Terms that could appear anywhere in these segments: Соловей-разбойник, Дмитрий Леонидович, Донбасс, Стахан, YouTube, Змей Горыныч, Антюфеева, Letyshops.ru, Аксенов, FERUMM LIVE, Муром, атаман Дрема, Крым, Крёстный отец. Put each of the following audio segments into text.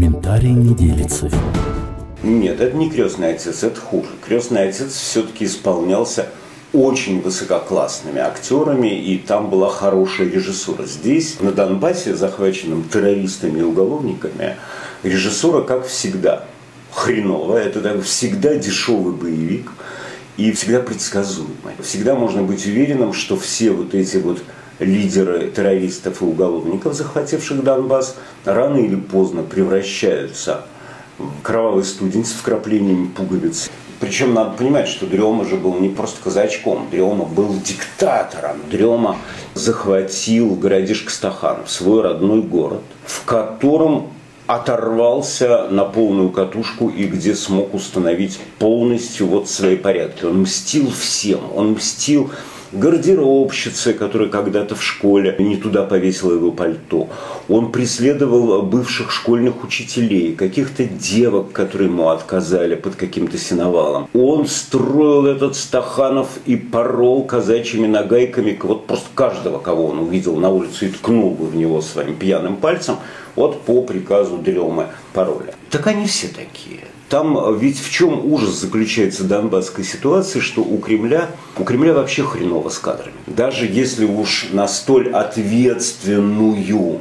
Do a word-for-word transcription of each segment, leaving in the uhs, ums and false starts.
комментарий не делится. Нет, это не «Крёстный отец», это хуже. «Крёстный отец» все-таки исполнялся очень высококлассными актерами, и там была хорошая режиссура. Здесь, на Донбассе, захваченном террористами и уголовниками, режиссура, как всегда, хреновая. Это так, всегда дешевый боевик и всегда предсказуемый. Всегда можно быть уверенным, что все вот эти вот лидеры террористов и уголовников, захвативших Донбасс, рано или поздно превращаются в кровавый студень с вкраплениями пуговиц. Причем надо понимать, что Дрема же был не просто казачком, Дрема был диктатором. Дрема захватил городишко Стахан, свой родной город, в котором оторвался на полную катушку и где смог установить полностью вот свои порядки. Он мстил всем, он мстил гардеробщице, которая когда-то в школе не туда повесила его пальто. Он преследовал бывших школьных учителей, каких-то девок, которые ему отказали под каким-то сеновалом. Он строил этот Стаханов и порол казачьими нагайками вот просто каждого, кого он увидел на улице, и ткнул бы в него своим пьяным пальцем, вот по приказу Дремы пароля. Так они все такие. Там ведь в чем ужас заключается донбасской ситуации, что у Кремля, у Кремля вообще хреново с кадрами. Даже если уж на столь ответственную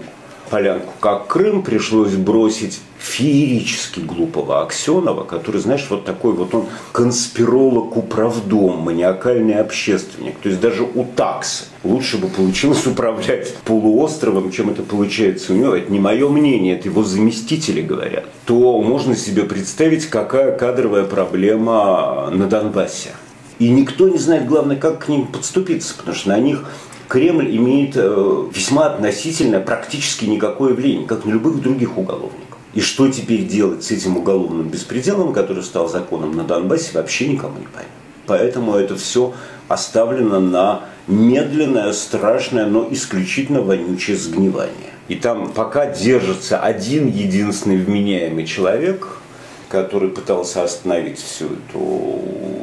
полянку, как Крым, пришлось бросить феерически глупого Аксенова, который, знаешь, вот такой вот он конспиролог, управдом, маниакальный общественник. То есть даже у таксы лучше бы получилось управлять полуостровом, чем это получается у него. Это не мое мнение, это его заместители говорят. То можно себе представить, какая кадровая проблема на Донбассе. И никто не знает, главное, как к ним подступиться, потому что на них Кремль имеет весьма относительно практически никакое влияние, как на любых других уголовников. И что теперь делать с этим уголовным беспределом, который стал законом на Донбассе, вообще никому не понятно. Поэтому это все оставлено на медленное, страшное, но исключительно вонючее сгнивание. И там пока держится один единственный вменяемый человек, который пытался остановить всю эту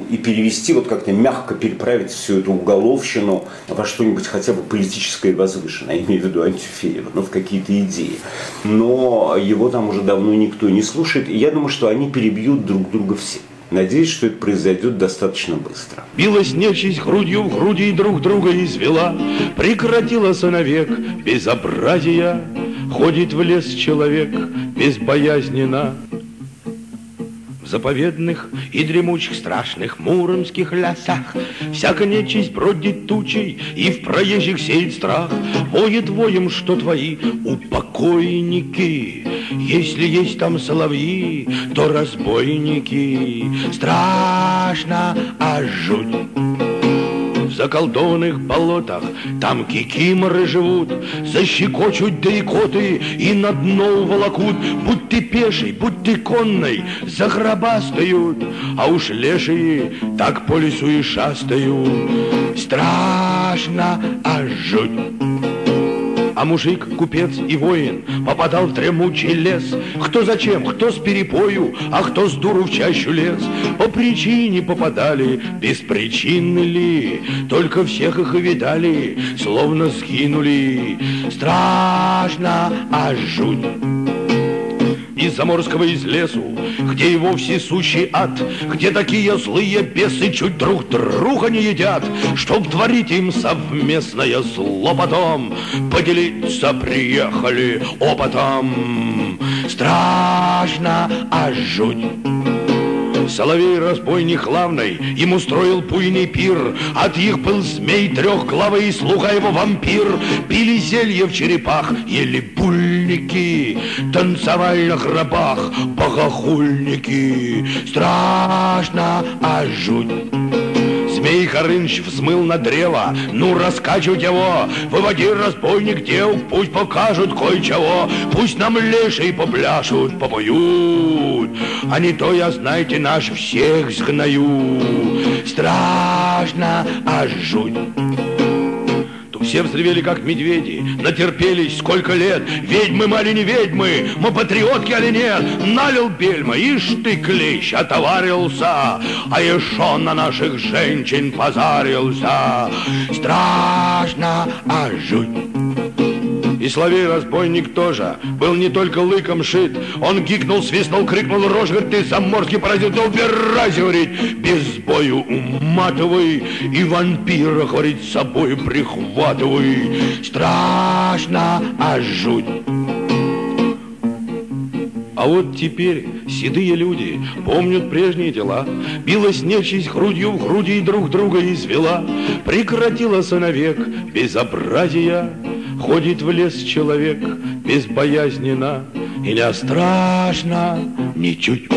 и перевести, вот как-то мягко переправить всю эту уголовщину во что-нибудь хотя бы политическое и возвышенное, я имею в виду Антюфеева, ну, в какие-то идеи. Но его там уже давно никто не слушает, и я думаю, что они перебьют друг друга все. Надеюсь, что это произойдет достаточно быстро. Билась нечисть грудью в груди, друг друга извела, прекратилась навек безобразия, ходит в лес человек безбоязненно. В заповедных и дремучих страшных муромских лесах всякая нечисть бродит тучей и в проезжих сеет страх. Воет воем, что твои упокойники, если есть там соловьи, то разбойники. Страшно, а жуть! В заколдованных болотах там кикиморы живут, защекочут да икоты и на дно уволокут. Будь ты пеший, будь ты конный, за гроба стоят, а уж лешие так по лесу и шастают. Страшно, а жуть! А мужик, купец и воин попадал в дремучий лес. Кто зачем, кто с перепою, а кто с дуру в чащу лез. По причине попадали, без причины ли, только всех их и видали, словно сгинули. Страшно, а жуть! Из заморского, из лесу, где и вовсе сущий ад, где такие злые бесы чуть друг друга не едят, чтоб творить им совместное зло потом, поделиться приехали опытом. Страшно, а жуть! Соловей-разбойник главный им устроил буйный пир. От их был змей трехглавый, слуга его вампир. Пили зелье в черепах, ели бульники, танцевали на гробах богохульники. Страшно, а жуть! Змей Горыныч взмыл на древо, ну раскачивать его, выводи разбойник дел, пусть покажут кое-чего, пусть нам леший попляшут, попоют, а не то, я, знаете, наш всех сгною. Страшно, а жуть! Все взревели, как медведи, натерпелись сколько лет. Ведьмы, мали не ведьмы, мы патриотки, али нет. Налил бельма, ишь ты, клещ, отоварился, а еще на наших женщин позарился. Страшно, а жуть! И Соловей-разбойник тоже был не только лыком шит. Он гикнул, свистнул, крикнул, рожь, говорит, ты заморский паразит, да убирайся, говорит, без бою уматывай, и вампира, говорит, с собой прихватывай. Страшно, а жуть. А вот теперь седые люди помнят прежние дела. Билась нечисть грудью в груди и друг друга извела. Прекратила навек безобразия. Ходит в лес человек безбоязненно. И не страшно ничуть.